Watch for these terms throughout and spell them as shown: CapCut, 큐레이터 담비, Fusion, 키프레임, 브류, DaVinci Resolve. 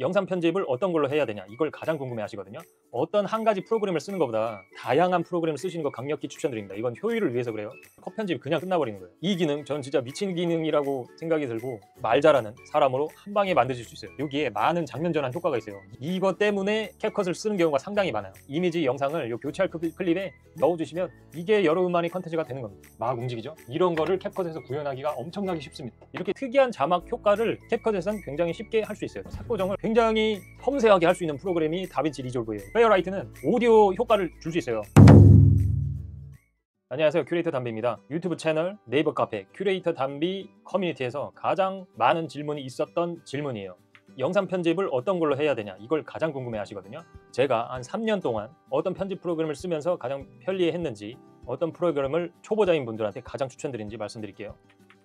영상 편집을 어떤 걸로 해야 되냐, 이걸 가장 궁금해 하시거든요. 어떤 한 가지 프로그램을 쓰는 것보다 다양한 프로그램을 쓰시는 거 강력히 추천드립니다. 이건 효율을 위해서 그래요. 컷 편집이 그냥 끝나버리는 거예요. 이 기능 전 진짜 미친 기능이라고 생각이 들고, 말 잘하는 사람으로 한 방에 만드실 수 있어요. 여기에 많은 장면 전환 효과가 있어요. 이것 때문에 캡컷을 쓰는 경우가 상당히 많아요. 이미지 영상을 요 교체할 클립에 넣어주시면 이게 여러분만의 컨텐츠가 되는 겁니다. 막 움직이죠? 이런 거를 캡컷에서 구현하기가 엄청나게 쉽습니다. 이렇게 특이한 자막 효과를 캡컷에서는 굉장히 쉽게 할 수 있어요. 색 보정을 굉장히 섬세하게 할 수 있는 프로그램이 다빈치 리졸브예요. 페어라이트는 오디오 효과를 줄 수 있어요. 안녕하세요, 큐레이터 담비입니다. 유튜브 채널, 네이버 카페 큐레이터 담비 커뮤니티에서 가장 많은 질문이 있었던 질문이에요. 영상 편집을 어떤 걸로 해야 되냐, 이걸 가장 궁금해 하시거든요. 제가 한 3년 동안 어떤 편집 프로그램을 쓰면서 가장 편리했는지, 어떤 프로그램을 초보자인 분들한테 가장 추천드리는지 말씀드릴게요.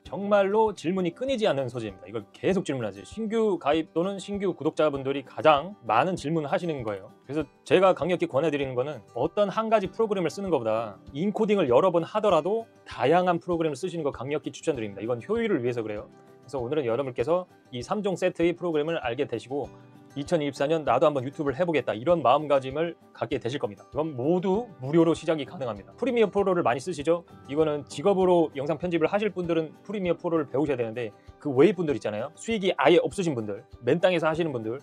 정말로 질문이 끊이지 않는 소재입니다. 이걸 계속 질문하세요. 신규 가입 또는 신규 구독자분들이 가장 많은 질문을 하시는 거예요. 그래서 제가 강력히 권해드리는 거는 어떤 한 가지 프로그램을 쓰는 것보다 인코딩을 여러 번 하더라도 다양한 프로그램을 쓰시는 거 강력히 추천드립니다. 이건 효율을 위해서 그래요. 그래서 오늘은 여러분께서 이 3종 세트의 프로그램을 알게 되시고 2024년 나도 한번 유튜브를 해보겠다, 이런 마음가짐을 갖게 되실 겁니다. 그럼 모두 무료로 시작이 가능합니다. 프리미어 프로를 많이 쓰시죠? 이거는 직업으로 영상 편집을 하실 분들은 프리미어 프로를 배우셔야 되는데, 그 외의 분들 있잖아요, 수익이 아예 없으신 분들, 맨땅에서 하시는 분들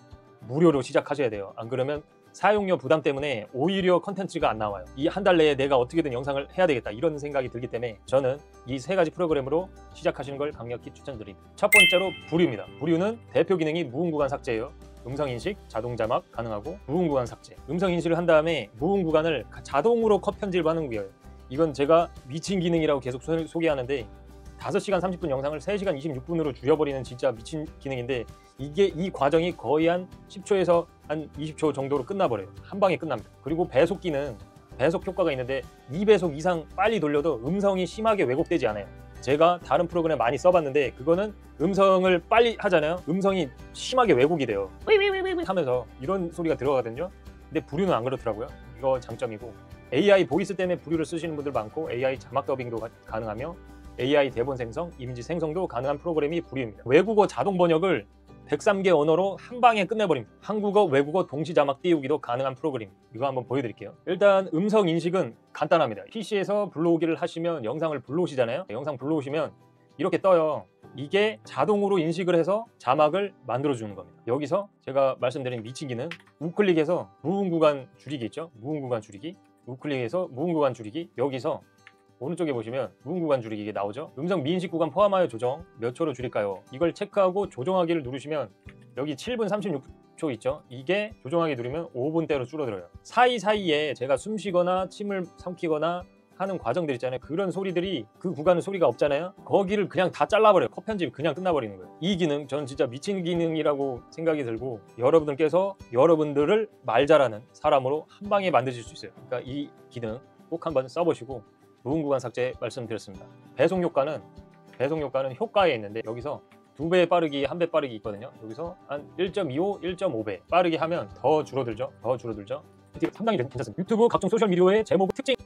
무료로 시작하셔야 돼요. 안 그러면 사용료 부담 때문에 오히려 컨텐츠가 안 나와요. 이 한 달 내에 내가 어떻게든 영상을 해야 되겠다, 이런 생각이 들기 때문에 저는 이 세 가지 프로그램으로 시작하시는 걸 강력히 추천드립니다. 첫 번째로 브리우입니다. 브리우는 대표 기능이 무음구간 삭제예요. 음성인식, 자동자막 가능하고 무음구간 삭제. 음성인식을 한 다음에 무음구간을 자동으로 컷 편집을 하는 거예요. 이건 제가 미친 기능이라고 계속 소개하는데 5시간 30분 영상을 3시간 26분으로 줄여버리는 진짜 미친 기능인데, 이게 이 과정이 거의 한 10초에서 한 20초 정도로 끝나버려요. 한 방에 끝납니다. 그리고 배속 기능, 배속 효과가 있는데 2배속 이상 빨리 돌려도 음성이 심하게 왜곡되지 않아요. 제가 다른 프로그램 많이 써봤는데 그거는 음성을 빨리 하잖아요. 음성이 심하게 왜곡이 돼요. 하면서 이런 소리가 들어가거든요. 근데 브류는 안 그렇더라고요. 이거 장점이고, AI 보이스 때문에 브류를 쓰시는 분들 많고, AI 자막 더빙도 가능하며 AI 대본 생성, 이미지 생성도 가능한 프로그램이 브류입니다. 외국어 자동 번역을 103개 언어로 한 방에 끝내버립니다. 한국어, 외국어 동시 자막 띄우기도 가능한 프로그램, 이거 한번 보여드릴게요. 일단 음성 인식은 간단합니다. PC에서 불러오기를 하시면 영상을 불러오시잖아요. 영상 불러오시면 이렇게 떠요. 이게 자동으로 인식을 해서 자막을 만들어주는 겁니다. 여기서 제가 말씀드린 미친 기능, 우클릭에서 무음 구간 줄이기 있죠? 무음 구간 줄이기, 우클릭에서 무음 구간 줄이기, 여기서 오른쪽에 보시면 무음 구간 줄이기 이게 나오죠? 음성 미인식 구간 포함하여 조정, 몇 초로 줄일까요? 이걸 체크하고 조정하기를 누르시면 여기 7분 36초 있죠? 이게 조정하기 누르면 5분대로 줄어들어요. 사이사이에 제가 숨 쉬거나 침을 삼키거나 하는 과정들 있잖아요. 그런 소리들이, 그 구간은 소리가 없잖아요. 거기를 그냥 다 잘라버려요. 컷 편집이 그냥 끝나버리는 거예요. 이 기능 저는 진짜 미친 기능이라고 생각이 들고, 여러분들께서 여러분들을 말 잘하는 사람으로 한 방에 만드실 수 있어요. 그러니까 이 기능 꼭 한번 써보시고, 무음 구간 삭제 말씀드렸습니다. 배속 효과는 효과에 있는데, 여기서 2배 빠르기, 1배 빠르기 있거든요. 여기서 한 1.25, 1.5배 빠르게 하면 더 줄어들죠. 상당히 괜찮습니다. 유튜브 각종 소셜미디어의 제목, 특징,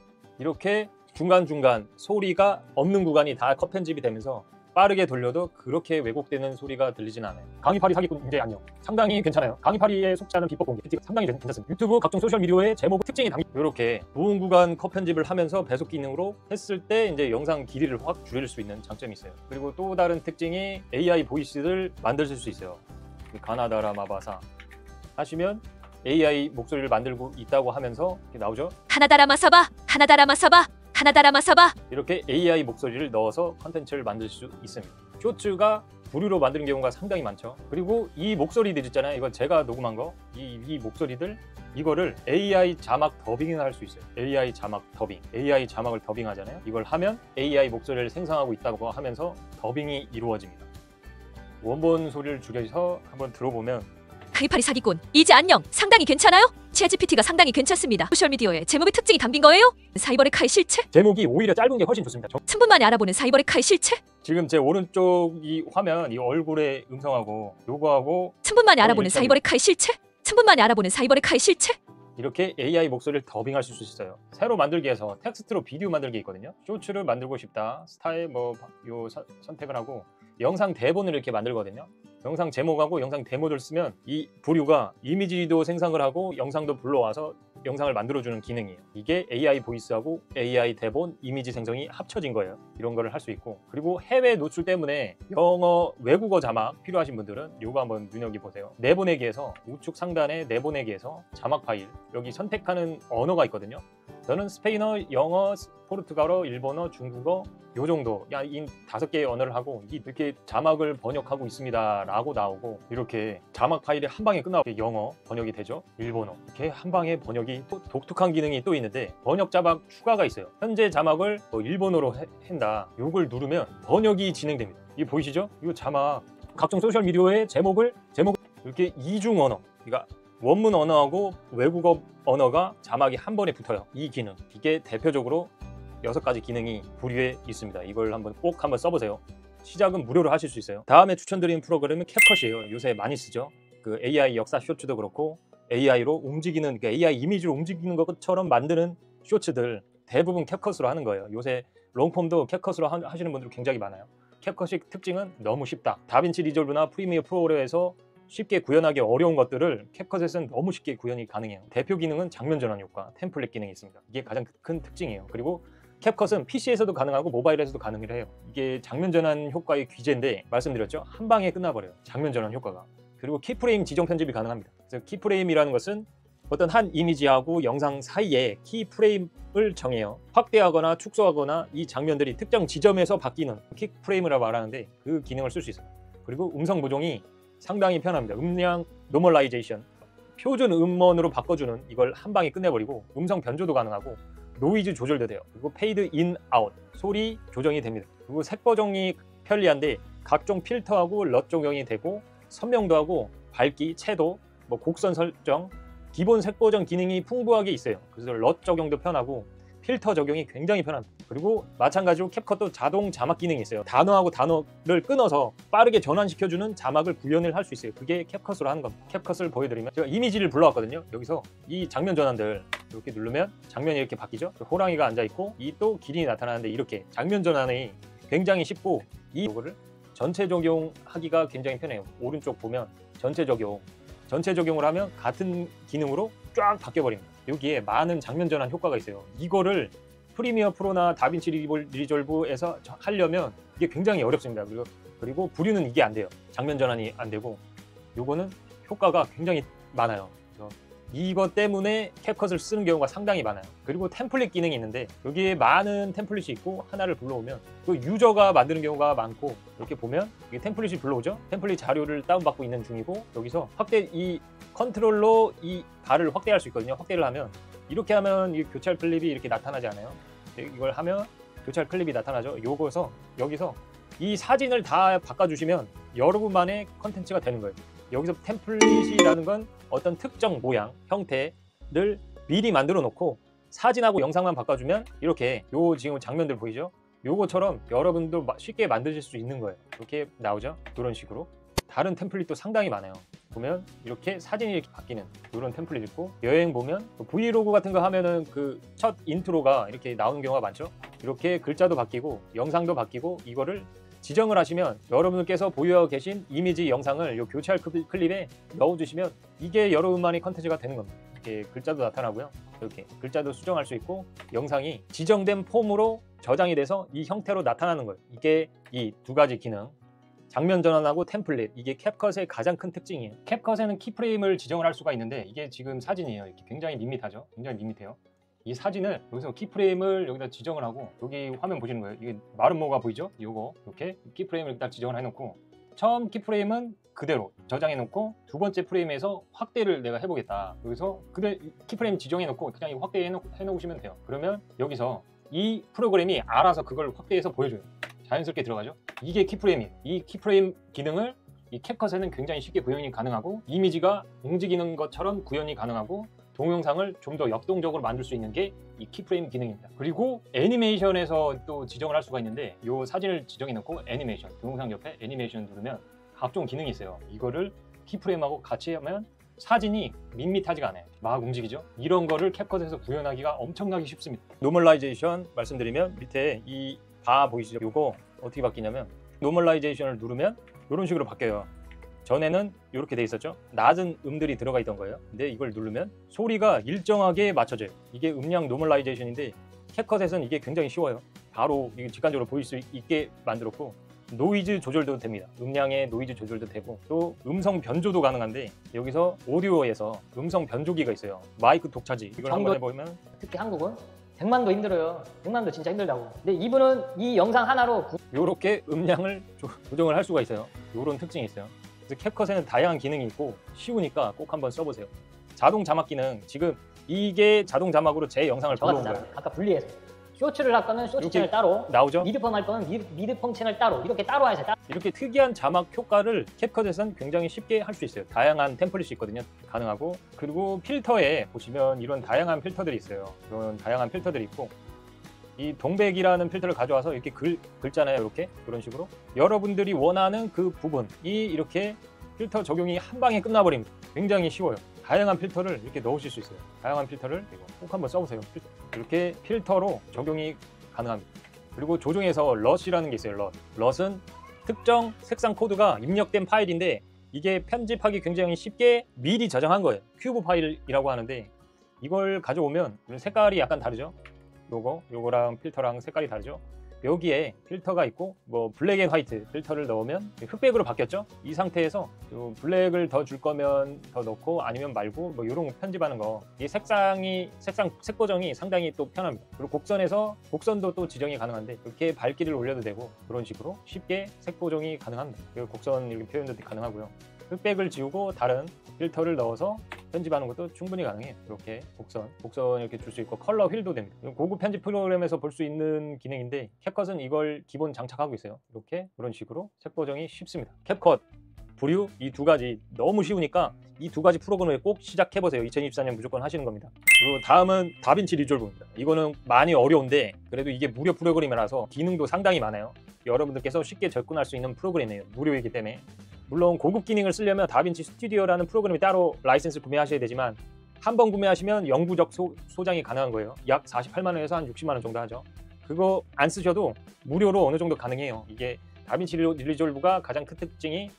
이렇게 중간중간 소리가 없는 구간이 다 컷 편집이 되면서 빠르게 돌려도 그렇게 왜곡되는 소리가 들리진 않아요. 강의파리 사기꾼 문제 안녕. 상당히 괜찮아요. 강의파리에 속지 않은 비법 공개. 상당히 괜찮습니다. 유튜브 각종 소셜미디어의 제목, 특징이 담긴, 이렇게 무음 구간 컷 편집을 하면서 배속 기능으로 했을 때 이제 영상 길이를 확 줄일 수 있는 장점이 있어요. 그리고 또 다른 특징이 AI 보이스를 만드실 수 있어요. 가나다라 마바사 하시면 AI 목소리를 만들고 있다고 하면서 이렇게 나오죠. 하나다라마서봐. 이렇게 AI 목소리를 넣어서 컨텐츠를 만들 수 있습니다. 쇼츠가 브루로 만드는 경우가 상당히 많죠. 그리고 이 목소리들 있잖아요. 이건 제가 녹음한 거, 이 목소리들, 이거를 AI 자막 더빙을 할 수 있어요. AI 자막 더빙, AI 자막을 더빙하잖아요. 이걸 하면 AI 목소리를 생성하고 있다고 하면서 더빙이 이루어집니다. 원본 소리를 줄여서 한번 들어보면, 강의파리 사기꾼 이제 안녕. 상당히 괜찮아요? ChatGPT가 상당히 괜찮습니다. 소셜미디어에 제목의 특징이 담긴 거예요? 사이버레카의 실체? 제목이 오히려 짧은 게 훨씬 좋습니다. 3분 만에 알아보는 사이버레카의 실체? 지금 제 오른쪽 이 화면, 이 얼굴의 음성하고 요거하고 3분 만에 알아보는 사이버레카의 실체? 3분 만에 알아보는 사이버레카의 실체? 이렇게 AI 목소리를 더빙할 수 있어요. 새로 만들기에서 텍스트로 비디오 만들기 있거든요. 쇼츠를 만들고 싶다, 스타일 뭐 요 선택을 하고 영상 대본을 이렇게 만들거든요. 영상 제목하고 영상 데모를 쓰면 이 브류가 이미지도 생성을 하고 영상도 불러와서 영상을 만들어주는 기능이에요. 이게 AI 보이스하고 AI 대본, 이미지 생성이 합쳐진 거예요. 이런 거를 할 수 있고, 그리고 해외 노출 때문에 영어, 외국어 자막 필요하신 분들은 이거 한번 눈여겨보세요. 내보내기에서 우측 상단에 내보내기에서 자막 파일, 여기 선택하는 언어가 있거든요. 저는 스페인어, 영어, 포르투갈어, 일본어, 중국어 요 정도, 야, 이 5개의 언어를 하고 이렇게 자막을 번역하고 있습니다 라고 나오고, 이렇게 자막 파일이 한 방에 끝나고 영어 번역이 되죠. 일본어 이렇게 한 방에 번역이. 또 독특한 기능이 또 있는데 번역 자막 추가가 있어요. 현재 자막을 일본어로 한다, 요걸 누르면 번역이 진행됩니다. 이거 보이시죠? 이 자막 각종 소셜미디어의 제목을 이렇게 이중 언어, 그러니까 원문 언어하고 외국어 언어가 자막이 한 번에 붙어요. 이 기능, 이게 대표적으로 6가지 기능이 브류에 있습니다. 이걸 꼭 한번 써보세요. 시작은 무료로 하실 수 있어요. 다음에 추천드리는 프로그램은 캡컷이에요. 요새 많이 쓰죠. 그 AI 역사 쇼츠도 그렇고 AI로 움직이는, 그러니까 AI 이미지로 움직이는 것처럼 만드는 쇼츠들 대부분 캡컷으로 하는 거예요. 요새 롱폼도 캡컷으로 하시는 분들 굉장히 많아요. 캡컷의 특징은 너무 쉽다. 다빈치 리졸브나 프리미어 프로에서 쉽게 구현하기 어려운 것들을 캡컷에서는 너무 쉽게 구현이 가능해요. 대표 기능은 장면 전환 효과, 템플릿 기능이 있습니다. 이게 가장 큰 특징이에요. 그리고 캡컷은 PC에서도 가능하고 모바일에서도 가능을 해요. 이게 장면 전환 효과의 귀재인데, 말씀드렸죠? 한 방에 끝나버려요, 장면 전환 효과가. 그리고 키프레임 지정 편집이 가능합니다. 그래서 키프레임이라는 것은 어떤 한 이미지하고 영상 사이에 키프레임을 정해요. 확대하거나 축소하거나 이 장면들이 특정 지점에서 바뀌는 키프레임이라고 말하는데, 그 기능을 쓸 수 있어요. 그리고 음성 보정이 상당히 편합니다. 음량 노멀라이제이션, 표준 음원으로 바꿔주는, 이걸 한 방에 끝내버리고 음성 변조도 가능하고 노이즈 조절도 돼요. 그리고 페이드 인, 아웃, 소리 조정이 됩니다. 그리고 색 보정이 편리한데 각종 필터하고 럿 조정이 되고 선명도 하고 밝기, 채도, 뭐 곡선 설정, 기본 색 보정 기능이 풍부하게 있어요. 그래서 럿 적용도 편하고 필터 적용이 굉장히 편합니다. 그리고 마찬가지로 캡컷도 자동 자막 기능이 있어요. 단어하고 단어를 끊어서 빠르게 전환시켜주는 자막을 구현을 할 수 있어요. 그게 캡컷으로 하는 겁니다. 캡컷을 보여드리면, 제가 이미지를 불러왔거든요. 여기서 이 장면 전환들 이렇게 누르면 장면이 이렇게 바뀌죠. 호랑이가 앉아있고 이 또 기린이 나타나는데, 이렇게 장면 전환이 굉장히 쉽고 이거를 전체 적용하기가 굉장히 편해요. 오른쪽 보면 전체 적용, 전체 적용을 하면 같은 기능으로 쫙 바뀌어버립니다. 여기에 많은 장면 전환 효과가 있어요. 이거를 프리미어 프로나 다빈치 리졸브에서 하려면 이게 굉장히 어렵습니다. 그리고 브류는 이게 안 돼요. 장면 전환이 안 되고, 요거는 효과가 굉장히 많아요. 그래서 이것 때문에 캡컷을 쓰는 경우가 상당히 많아요. 그리고 템플릿 기능이 있는데, 여기에 많은 템플릿이 있고 하나를 불러오면 또 유저가 만드는 경우가 많고, 이렇게 보면 이게 템플릿이 불러오죠. 템플릿 자료를 다운받고 있는 중이고, 여기서 확대, 이 컨트롤로 이 바를 확대할 수 있거든요. 확대를 하면 이렇게 하면 이 교차 클립이 이렇게 나타나지 않아요. 이걸 하면 교차 클립이 나타나죠. 요거서 여기서 이 사진을 다 바꿔주시면 여러분만의 컨텐츠가 되는 거예요. 여기서 템플릿이라는 건 어떤 특정 모양, 형태를 미리 만들어 놓고 사진하고 영상만 바꿔주면 이렇게, 요 지금 장면들 보이죠? 요거처럼 여러분도 쉽게 만드실 수 있는 거예요. 이렇게 나오죠? 이런 식으로. 다른 템플릿도 상당히 많아요. 보면 이렇게 사진이 이렇게 바뀌는 이런 템플릿 있고, 여행 보면 브이로그 같은 거 하면은 그 첫 인트로가 이렇게 나오는 경우가 많죠. 이렇게 글자도 바뀌고 영상도 바뀌고, 이거를 지정을 하시면 여러분께서 보유하고 계신 이미지 영상을 요 교체할 클립에 넣어주시면 이게 여러분만의 컨텐츠가 되는 겁니다. 이렇게 글자도 나타나고요. 이렇게 글자도 수정할 수 있고, 영상이 지정된 폼으로 저장이 돼서 이 형태로 나타나는 거예요. 이게 이 2가지 기능, 장면 전환하고 템플릿, 이게 캡컷의 가장 큰 특징이에요. 캡컷에는 키프레임을 지정을 할 수가 있는데, 이게 지금 사진이에요. 이렇게 굉장히 밋밋하죠? 굉장히 밋밋해요. 이 사진을 여기서 키프레임을 여기다 지정을 하고, 여기 화면 보시는 거예요. 이게 마름모가 보이죠? 요거 이렇게 키프레임을 여기다 지정을 해놓고, 처음 키프레임은 그대로 저장해놓고, 2번째 프레임에서 확대를 내가 해보겠다. 여기서 그대 키프레임 지정해놓고 그냥 확대해놓으시면 돼요. 그러면 여기서 이 프로그램이 알아서 그걸 확대해서 보여줘요. 자연스럽게 들어가죠? 이게 키프레임이에요. 이 키프레임 기능을 이 캡컷에는 굉장히 쉽게 구현이 가능하고, 이미지가 움직이는 것처럼 구현이 가능하고, 동영상을 좀 더 역동적으로 만들 수 있는 게 이 키프레임 기능입니다. 그리고 애니메이션에서 또 지정을 할 수가 있는데, 이 사진을 지정해 놓고 애니메이션, 동영상 옆에 애니메이션 누르면 각종 기능이 있어요. 이거를 키프레임하고 같이 하면 사진이 밋밋하지가 않아요. 막 움직이죠? 이런 거를 캡컷에서 구현하기가 엄청나게 쉽습니다. 노멀라이제이션 말씀드리면 밑에 이 바 보이시죠? 이거 어떻게 바뀌냐면 노멀라이제이션을 누르면 이런 식으로 바뀌어요. 전에는 이렇게 돼 있었죠. 낮은 음들이 들어가 있던 거예요. 근데 이걸 누르면 소리가 일정하게 맞춰져요. 이게 음량 노멀라이제이션인데 캡컷에서는 이게 굉장히 쉬워요. 바로 직관적으로 보일 수 있게 만들었고, 노이즈 조절도 됩니다. 음량의 노이즈 조절도 되고, 또 음성 변조도 가능한데, 여기서 오디오에서 음성 변조기가 있어요. 마이크 독차지. 이걸 한번 해보면, 특히 한국은 100만도 힘들어요. 100만도 진짜 힘들다고. 근데 이분은 이 영상 하나로 이렇게 음량을 조정을 할 수가 있어요. 이런 특징이 있어요. 그래서 캡컷에는 다양한 기능이 있고 쉬우니까 꼭 한번 써보세요. 자동 자막 기능, 지금 이게 자동 자막으로 제 영상을 불러온 거예요. 아까 분리해서 쇼츠를 할 거는 쇼츠 채널 따로 나오죠? 미드펌 할 거는 미드펌 채널 따로, 이렇게 따로 해서 이렇게 특이한 자막 효과를 캡컷에서는 굉장히 쉽게 할 수 있어요. 다양한 템플릿이 있거든요. 가능하고, 그리고 필터에 보시면 이런 다양한 필터들이 있어요. 이런 다양한 필터들이 있고, 이 동백이라는 필터를 가져와서 이렇게 긁잖아요. 이렇게 이런 식으로 여러분들이 원하는 그 부분이 이렇게 필터 적용이 한 방에 끝나버립니다. 굉장히 쉬워요. 다양한 필터를 이렇게 넣으실 수 있어요. 다양한 필터를 꼭 한번 써보세요. 이렇게 필터로 적용이 가능합니다. 그리고 조정에서 럿이라는 게 있어요. 럿은 특정 색상 코드가 입력된 파일인데, 이게 편집하기 굉장히 쉽게 미리 저장한 거예요. 큐브 파일이라고 하는데, 이걸 가져오면 색깔이 약간 다르죠. 요거랑 필터랑 색깔이 다르죠. 여기에 필터가 있고, 뭐 블랙 앤 화이트 필터를 넣으면 흑백으로 바뀌었죠. 이 상태에서 블랙을 더 줄 거면 더 넣고 아니면 말고, 뭐 이런 편집하는 거, 이 색 고정이 상당히 또 편합니다. 그리고 곡선도 또 지정이 가능한데, 이렇게 밝기를 올려도 되고, 그런 식으로 쉽게 색 고정이 가능합니다. 그리고 곡선 이렇게 표현도 가능하고요. 흑백을 지우고 다른 필터를 넣어서 편집하는 것도 충분히 가능해요. 이렇게 곡선 이렇게 줄 수 있고, 컬러 휠도 됩니다. 고급 편집 프로그램에서 볼 수 있는 기능인데, 캡컷은 이걸 기본 장착하고 있어요. 이렇게 이런 식으로 색 보정이 쉽습니다. 캡컷, 브류, 이 두 가지 너무 쉬우니까 이 두 가지 프로그램을 꼭 시작해보세요. 2024년 무조건 하시는 겁니다. 그리고 다음은 다빈치 리졸브입니다. 이거는 많이 어려운데, 그래도 이게 무료 프로그램이라서 기능도 상당히 많아요. 여러분들께서 쉽게 접근할 수 있는 프로그램이에요. 무료이기 때문에. 물론 고급 기능을 쓰려면 다빈치 스튜디오라는 프로그램이 따로 라이센스 구매하셔야 되지만, 한 번 구매하시면 영구적 소장이 가능한 거예요. 약 48만원에서 한 60만원 정도 하죠. 그거 안 쓰셔도 무료로 어느 정도 가능해요. 이게 다빈치 리졸브가 가장 큰 특징이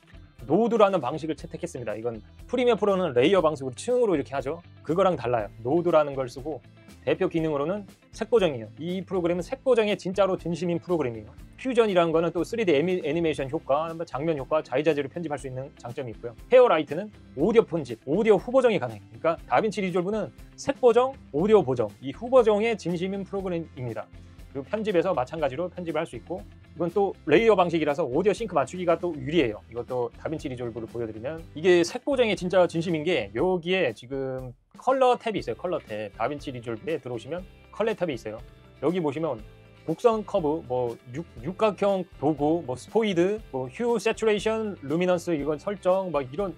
노드라는 방식을 채택했습니다. 이건 프리미어 프로는 레이어 방식으로 층으로 이렇게 하죠. 그거랑 달라요. 노드라는 걸 쓰고, 대표 기능으로는 색 보정이에요. 이 프로그램은 색 보정에 진짜로 진심인 프로그램이에요. 퓨전이라는 거는 또 3D 애니메이션 효과, 장면 효과, 자유자재로 편집할 수 있는 장점이 있고요. 헤어라이트는 오디오 편집, 오디오 후보정이 가능해요. 그러니까 다빈치 리졸브는 색 보정, 오디오 보정, 이 후보정의 진심인 프로그램입니다. 그리고 편집에서 마찬가지로 편집을 할 수 있고, 이건 또 레이어 방식이라서 오디오 싱크 맞추기가 또 유리해요. 이것도 다빈치 리졸브를 보여드리면, 이게 색 보정에 진짜 진심인 게, 여기에 지금 컬러 탭이 있어요. 컬러 탭, 다빈치 리졸브에 들어오시면 컬러 탭이 있어요. 여기 보시면 곡선 커브, 뭐 육각형 도구, 뭐 스포이드, 뭐 휴, 세츄레이션, 루미넌스, 이건 설정, 막 이런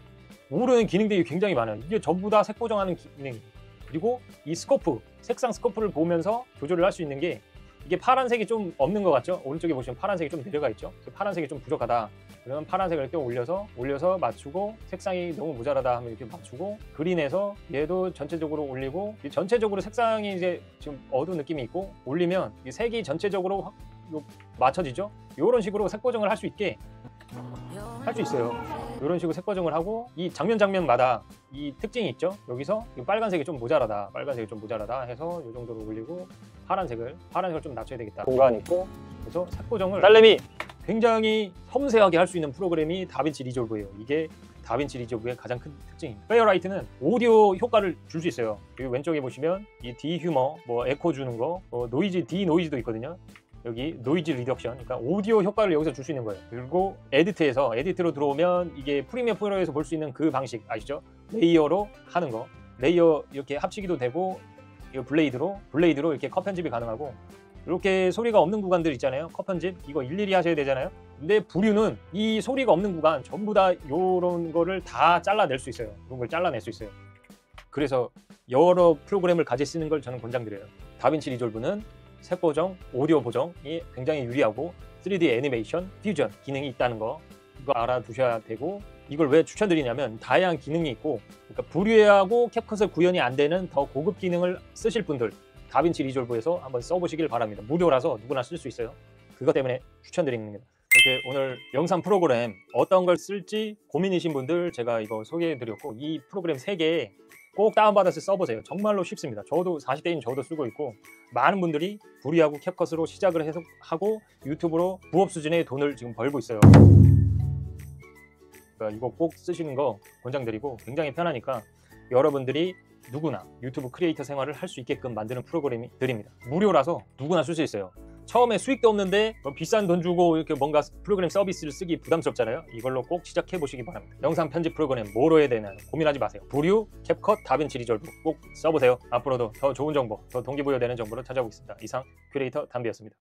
모르는 기능들이 굉장히 많아요. 이게 전부 다 색 보정하는 기능. 그리고 이 스코프, 색상 스코프를 보면서 조절을 할 수 있는 게, 이게 파란색이 좀 없는 것 같죠? 오른쪽에 보시면 파란색이 좀 내려가 있죠? 파란색이 좀 부족하다. 그러면 파란색을 또 올려서 맞추고, 색상이 너무 모자라다 하면 이렇게 맞추고, 그린에서 얘도 전체적으로 올리고, 전체적으로 색상이 이제 지금 어두운 느낌이 있고, 올리면 이 색이 전체적으로 확 맞춰지죠? 이런 식으로 색 보정을 할 수 있게 할 수 있어요. 이런 식으로 색 보정을 하고, 이 장면마다 이 특징이 있죠. 여기서 이 빨간색이 좀 모자라다, 해서 이 정도로 올리고, 파란색을 좀 낮춰야 되겠다. 공간 있고, 그래서 색 보정을 딸내미 굉장히 섬세하게 할 수 있는 프로그램이 다빈치 리졸브예요. 이게 다빈치 리졸브의 가장 큰 특징입니다. 페어라이트는 오디오 효과를 줄 수 있어요. 여기 왼쪽에 보시면 이 디휴머, 뭐 에코 주는 거, 노이즈, 디노이즈도 있거든요. 여기 노이즈 리덕션, 그러니까 오디오 효과를 여기서 줄 수 있는 거예요. 그리고 에디트로 들어오면, 이게 프리미어 프로에서 볼 수 있는 그 방식 아시죠? 레이어로 하는 거, 레이어 이렇게 합치기도 되고, 블레이드로 이렇게 컷 편집이 가능하고, 이렇게 소리가 없는 구간들 있잖아요. 컷 편집 이거 일일이 하셔야 되잖아요. 근데 브류는 이 소리가 없는 구간 전부 다 이런 거를 다 잘라낼 수 있어요. 이런 걸 잘라낼 수 있어요. 그래서 여러 프로그램을 같이 쓰는 걸 저는 권장드려요. 다빈치 리졸브는 색 보정, 오디오 보정이 굉장히 유리하고, 3D 애니메이션, 퓨전 기능이 있다는 거, 이거 알아두셔야 되고, 이걸 왜 추천드리냐면 다양한 기능이 있고, 그러니까 브류하고 캡컷에 구현이 안 되는 더 고급 기능을 쓰실 분들, 다빈치 리졸브에서 한번 써보시길 바랍니다. 무료라서 누구나 쓸 수 있어요. 그것 때문에 추천드립니다. 이렇게 오늘 영상 프로그램 어떤 걸 쓸지 고민이신 분들 제가 이거 소개해드렸고, 이 프로그램 3개 꼭 다운받아서 써보세요. 정말로 쉽습니다. 저도 40대인 저도 쓰고 있고, 많은 분들이 브리하고 캡컷으로 시작을 해서 하고 유튜브로 부업 수준의 돈을 지금 벌고 있어요. 그러니까 이거 꼭 쓰시는 거 권장드리고, 굉장히 편하니까 여러분들이 누구나 유튜브 크리에이터 생활을 할 수 있게끔 만드는 프로그램들입니다. 무료라서 누구나 쓸 수 있어요. 처음에 수익도 없는데 비싼 돈 주고 이렇게 뭔가 프로그램 서비스를 쓰기 부담스럽잖아요. 이걸로 꼭 시작해 보시기 바랍니다. 영상 편집 프로그램 뭐로 해야 되나 고민하지 마세요. 브류, 캡컷, 다빈치 리졸브 꼭 써보세요. 앞으로도 더 좋은 정보, 더 동기부여되는 정보를 찾아오겠습니다. 이상 큐레이터 담비였습니다.